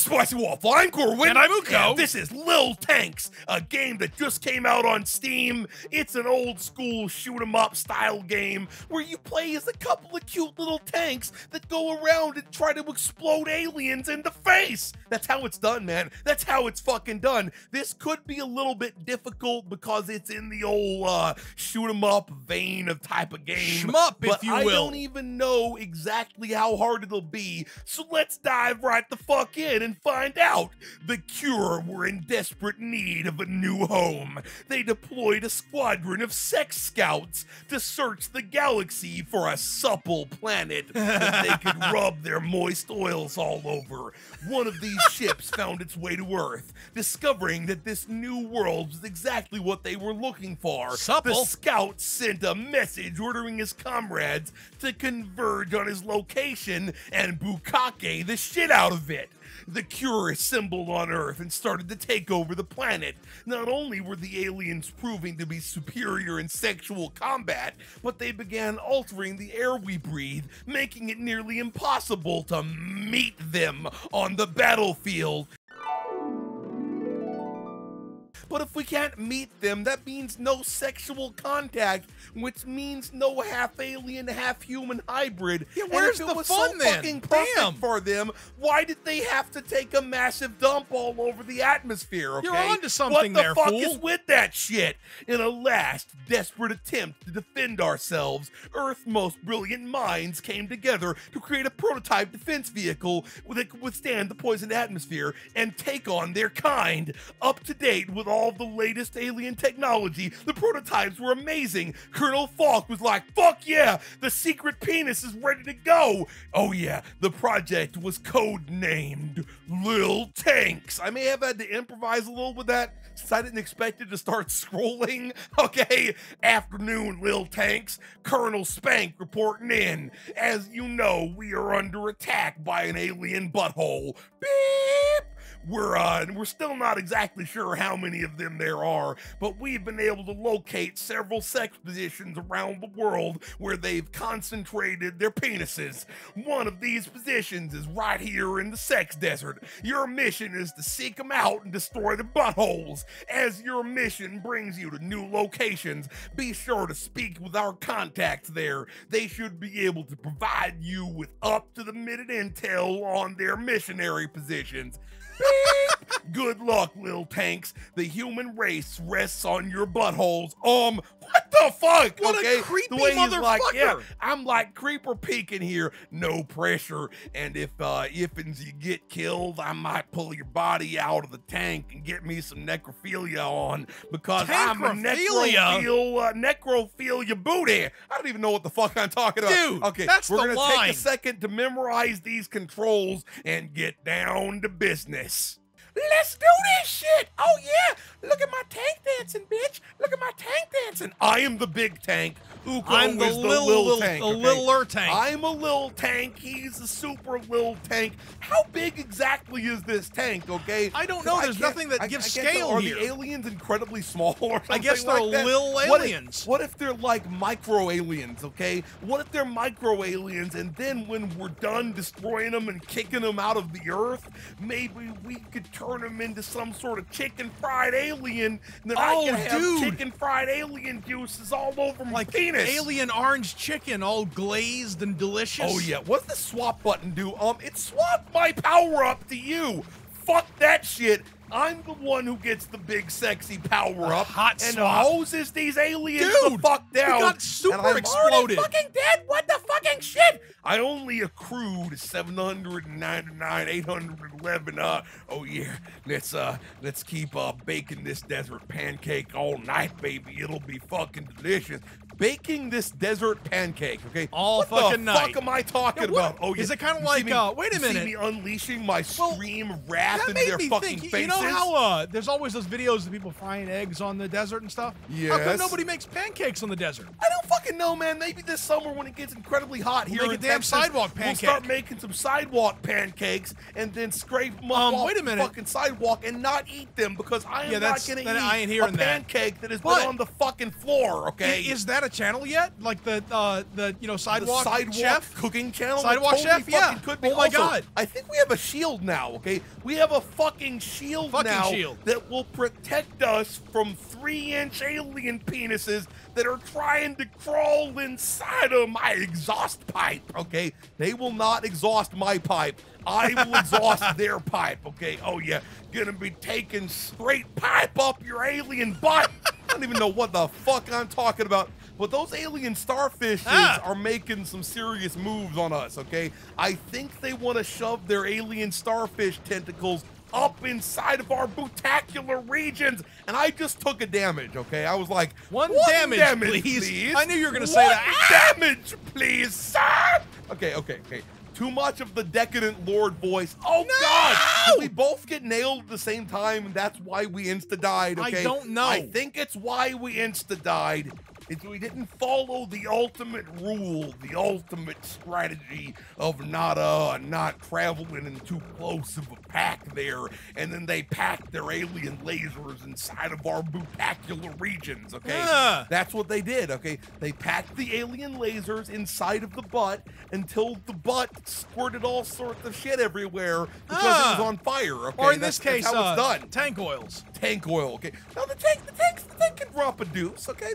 Spicy Waffle, I'm Corwin. And I'm Uko. And this is Lil Tanks, a game that just came out on Steam. It's an old school shoot 'em up style game where you play as a couple of cute little tanks that go around and try to explode aliens in the face. That's how it's done, man. That's how it's fucking done. This could be a little bit difficult because it's in the old shoot 'em up vein of type of game. Shmup, if you will. I don't even know exactly how hard it'll be, so let's dive right the fuck in and find out. The Cuur were in desperate need of a new home. They deployed a squadron of sex scouts to search the galaxy for a supple planet that they could rub their moist oils all over. One of these ships found its way to Earth, discovering that this new world was exactly what they were looking for. Supple? The scout sent a message ordering his comrades to converge on his location and bukkake the shit out of it. The Cuur assembled on Earth and started to take over the planet. Not only were the aliens proving to be superior in sexual combat, but they began altering the air we breathe, making it nearly impossible to meet them on the battlefield. But if we can't meet them, that means no sexual contact, which means no half-alien, half-human hybrid. Yeah, where's the fun then? Fucking perfect for them, why did they have to take a massive dump all over the atmosphere, okay? You're onto something there, fool. What the fuck is with that shit? In a last, desperate attempt to defend ourselves, Earth's most brilliant minds came together to create a prototype defense vehicle that could withstand the poisoned atmosphere and take on their kind. Up to date with all of the latest alien technology, the prototypes were amazing. Colonel Falk was like, fuck yeah, the secret penis is ready to go. Oh yeah, the project was codenamed Lil Tanks. I may have had to improvise a little with that since I didn't expect it to start scrolling. Okay, afternoon, Lil Tanks. Colonel Spank reporting in. As you know, we are under attack by an alien butthole. Beep! We're still not exactly sure how many of them there are, but we've been able to locate several sex positions around the world where they've concentrated their penises. One of these positions is right here in the sex desert. Your mission is to seek them out and destroy the buttholes. As your mission brings you to new locations, be sure to speak with our contacts there. They should be able to provide you with up-to-the-minute intel on their missionary positions. Good luck, Lil Tanks. The human race rests on your buttholes. What the fuck? What a creepy motherfucker. Like, yeah, I'm like creeper peeking here. No pressure. And if you get killed, I might pull your body out of the tank and get me some necrophilia on, because I'm a necrophilia booty. I don't even know what the fuck I'm talking about. Dude, okay, that's we're gonna take a second to memorize these controls and get down to business. Let's do this shit. Oh yeah, look at my tank dancing, bitch. Look at my tank dancing. I am the big tank. Uko is the little tank. Okay? Littler tank. I'm a little tank. He's a super little tank. How big exactly is this tank? Okay, I don't know. There's nothing that gives scale here. Are the aliens incredibly small or something? I guess they're like little aliens. What if they're like micro aliens? Okay, what if they're micro aliens? And then when we're done destroying them and kicking them out of the Earth, maybe we could turn them into some sort of chicken fried alien, and then I can have chicken fried alien juices all over my penis. Alien orange chicken, all glazed and delicious. Oh yeah, what's the swap button do? It swapped my power up to you. Fuck that shit. I'm the one who gets the big sexy power up and hoses these aliens the fuck down. We got super exploded. Fucking dead. What the fucking shit? I only accrued 799, 811. Oh yeah, let's keep baking this desert pancake all night, baby. It'll be fucking delicious. Baking this desert pancake, okay? All fucking night. What the fuck am I talking about? Oh yeah. Is it kind of like wait a minute? You see me unleashing my scream wrath into their fucking faces? You know how there's always those videos of people frying eggs on the desert and stuff? Yes. How come nobody makes pancakes on the desert? I don't fucking know, man. Maybe this summer when it gets incredibly hot here in Texas, sidewalk pancake. We'll start making some sidewalk pancakes and then scrape them up off the fucking sidewalk and not eat them, because I am not going to eat a pancake that has been on the fucking floor, okay? Is that a channel yet? Like the you know, sidewalk chef cooking channel. Sidewalk chef, yeah. Could be. Oh my God! I think we have a shield now. Okay, we have a fucking shield that will protect us from 3-inch alien penises that are trying to crawl inside of my exhaust pipe. Okay, they will not exhaust my pipe. I will exhaust their pipe. Okay. Oh yeah, gonna be taking straight pipe up your alien butt. I don't even know what the fuck I'm talking about, but those alien starfishes are making some serious moves on us, okay? I think they want to shove their alien starfish tentacles up inside of our butacular regions, and I just took a damage, okay? I was like, one damage, please. I knew you were going to say that. Damage, please, sir! Okay, okay, okay. Too much of the decadent lord voice. Oh, no! God! Did we both get nailed at the same time, and that's why we insta-died, okay? I don't know. I think it's why we insta-died. It's we didn't follow the ultimate rule, the ultimate strategy of not traveling in too close of a pack there, and then they packed their alien lasers inside of our butacular regions, okay? Yeah. That's what they did, okay? They packed the alien lasers inside of the butt until the butt squirted all sorts of shit everywhere because it was on fire, okay? Or in this case, tank oils. Tank oil, okay? Now the tank can drop a deuce, okay?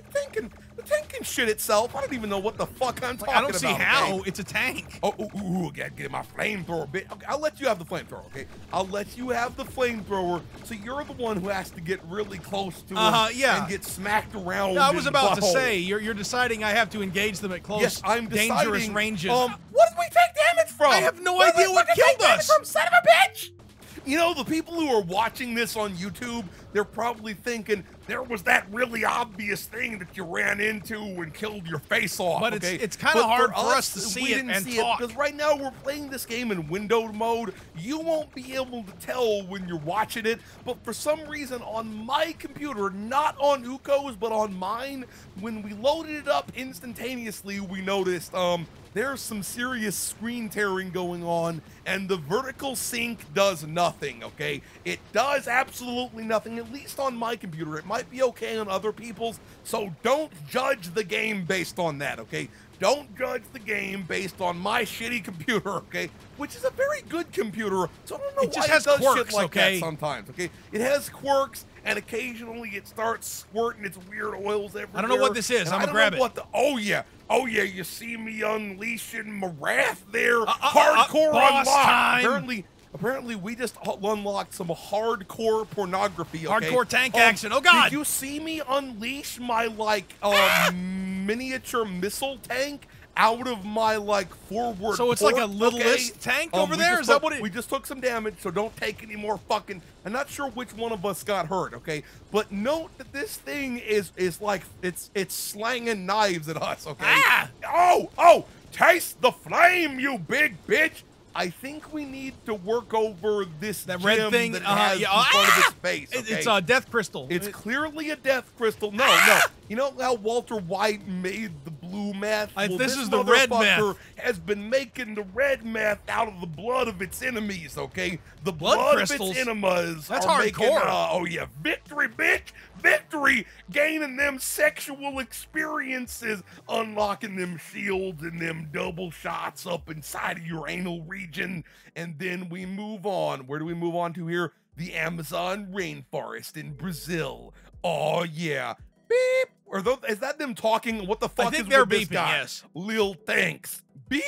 The tank can shit itself. I don't even know what the fuck I'm talking about. I don't see how. Okay? It's a tank. Oh, ooh, get my flamethrower, bitch. Okay, I'll let you have the flamethrower, okay? I'll let you have the flamethrower, so you're the one who has to get really close to him and get smacked around. No, I was about to say, you're deciding I have to engage them at close, dangerous ranges. What did we take damage from? I have no idea what killed us. From, son of a bitch! You know, the people who are watching this on YouTube, they're probably thinking, there was that really obvious thing that you ran into and killed your face off. But okay? it's kind of hard for us to see it and talk. Because right now we're playing this game in windowed mode. You won't be able to tell when you're watching it. But for some reason on my computer, not on Uko's, but on mine, when we loaded it up instantaneously, we noticed there's some serious screen tearing going on, and the vertical sync does nothing, okay? It does absolutely nothing, at least on my computer. It might be okay on other people's, so don't judge the game based on that, okay? Don't judge the game based on my shitty computer, okay? Which is a very good computer, so I don't know why it does quirks like that sometimes, okay? It has quirks, and occasionally it starts squirting its weird oils everywhere. I don't know what this is. I'm gonna grab it. Oh yeah, you see me unleashing my wrath there. Hardcore unlocked. Apparently, we just unlocked some hardcore pornography. Okay? Hardcore tank action. Oh God! Did you see me unleash my miniature missile tank out of my forward? So it's port, like a littlest tank over there. Is that what it? We just took some damage, so don't take any more fucking. I'm not sure which one of us got hurt, okay? But note that this thing is slanging knives at us, okay? Ah! Oh! Taste the flame, you big bitch! I think we need to work over that red thing that has in front of its face. Okay? It's a death crystal. It's clearly a death crystal. No, no. You know how Walter White made the blue meth? This is the red meth. Has been making the red meth out of the blood of its enemies, okay? The blood crystals of its enemas. That's hardcore. Making, victory, bitch. Victory, gaining them sexual experiences, unlocking them shields and them double shots up inside of your anal region. And then we move on. Where do we move on to here? The Amazon rainforest in Brazil. Oh, yeah. Beep. Is that them talking? What the fuck is with this guy? I think they're beeping, yes. Lil Tanks. Beep.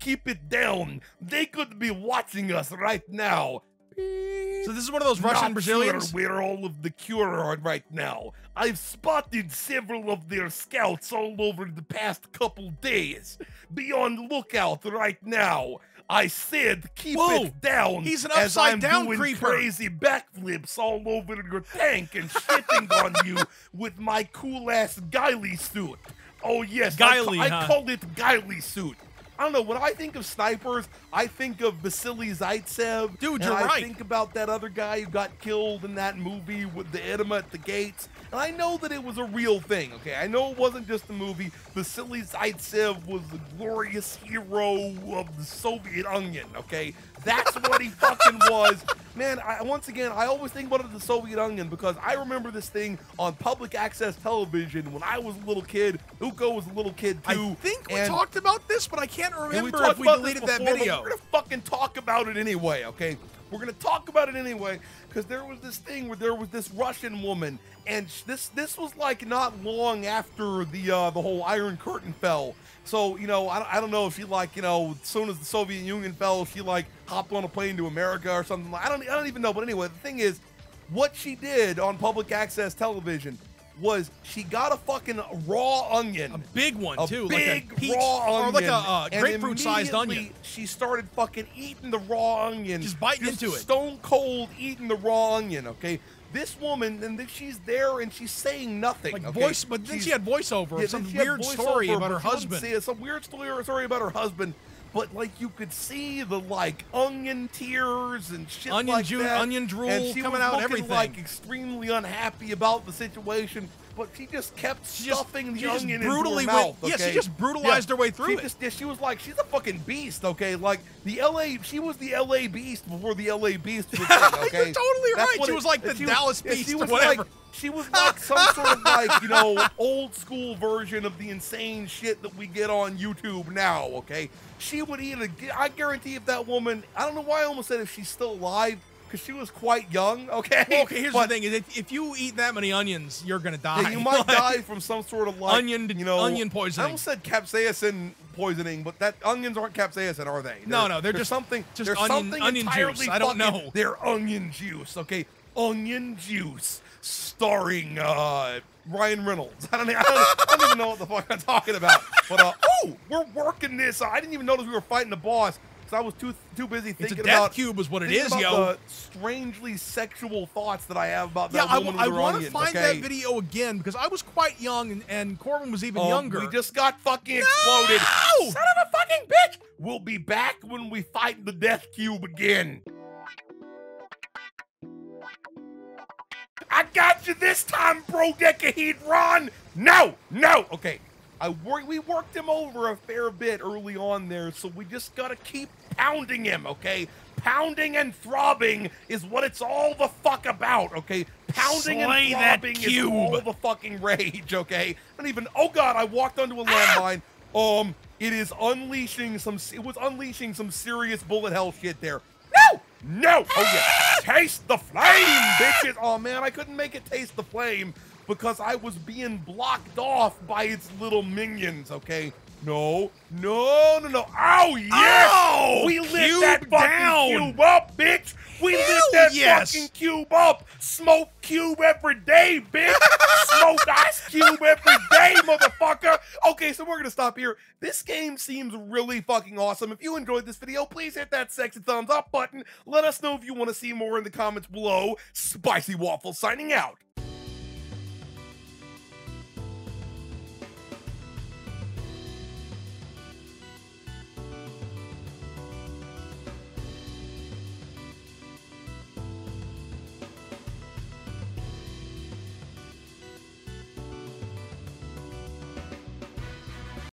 Keep it down. They could be watching us right now. So this is one of those Russian Brazilians? Sure where all of the Cuur are right now. I've spotted several of their scouts all over the past couple days. Be on lookout right now. I said keep it down. He's an upside-down creeper. Crazy backflips all over your tank and shitting on you with my cool-ass Guiley suit. Oh, yes, I call it Guiley suit. I don't know. When I think of snipers, I think of Vasily Zaitsev. Dude, you're right. I think about that other guy who got killed in that movie with the enema at the gates. And I know that it was a real thing, okay? I know it wasn't just a movie. Vasily Zaitsev was the glorious hero of the Soviet Union, okay? That's what he fucking was. Man, once again, I always think about it as the Soviet Union because I remember this thing on public access television when I was a little kid. Uko was a little kid, too. I think we talked about this, but I can't remember if we deleted that video. We're going to fucking talk about it anyway, okay? We're going to talk about it anyway because there was this thing where there was this Russian woman, and this was like not long after the whole Iron Curtain fell. So, you know, I don't know if she, like, you know, as soon as the Soviet Union fell, she like hopped on a plane to America or something. I don't even know, but anyway, the thing is, what she did on public access television was she got a fucking raw onion. A big one, too. Big, like a peach, raw onion. Or like a grapefruit-sized onion. She started fucking eating the raw onion. Just biting into it. Stone cold eating the raw onion, okay? This woman, and then she's there and she's saying nothing. Like okay? But then she had voiceover. Yeah, some weird story about her husband. Some weird story about her husband. But, like, you could see the, like, onion tears and shit like that. Onion drool coming out, everything. Like, extremely unhappy about the situation. But she just kept stuffing the onion into her mouth, okay? Yeah, she just brutalized her way through it. She was like, she's a fucking beast, okay? Like, the L.A., she was the L.A. beast before the L.A. beast was there, okay? You're totally right. She was like the Dallas beast or whatever. She was like some sort of, like, you know, old school version of the insane shit that we get on YouTube now, okay? She would eat a, I guarantee if that woman, I don't know why I almost said if she's still alive, because she was quite young, okay? Well, okay, here's the thing, is if you eat that many onions, you're going to die. Yeah, you might die from some sort of, like, onion poisoning. I almost said capsaicin poisoning, but that onions aren't capsaicin, are they? No, they're just something, onion juice. I don't know. They're onion juice, okay? Onion juice. Starring Ryan Reynolds. I don't even know what the fuck I'm talking about. But oh, we're working this. I didn't even notice we were fighting the boss because I was too busy thinking about. Death cube is what it is, yo. The strangely sexual thoughts that I have about that woman with her onion. I want to find that video again because I was quite young and Corwin was even younger. We just got fucking exploded. Son of a fucking bitch. We'll be back when we fight the death cube again. I got you this time, bro, Decahedron! No! Okay, we worked him over a fair bit early on there, so we just gotta keep pounding him, okay? Pounding and throbbing is what it's all the fuck about, okay? Pounding and throbbing is all the fucking rage, okay? Oh god, I walked onto a landmine. It is unleashing some, serious bullet hell shit there. No! Oh, yeah. Taste the flame, bitches! Oh, man, I couldn't make it taste the flame because I was being blocked off by its little minions, okay? No. Oh, yes! Oh, we lit that fucking cube up, bitch! We lit that fucking cube up! Smoke cube every day, bitch! Smoke ice cube every day, motherfucker! Okay, so we're gonna stop here. This game seems really fucking awesome. If you enjoyed this video, please hit that sexy thumbs up button. Let us know if you want to see more in the comments below. Spicy Waffle signing out.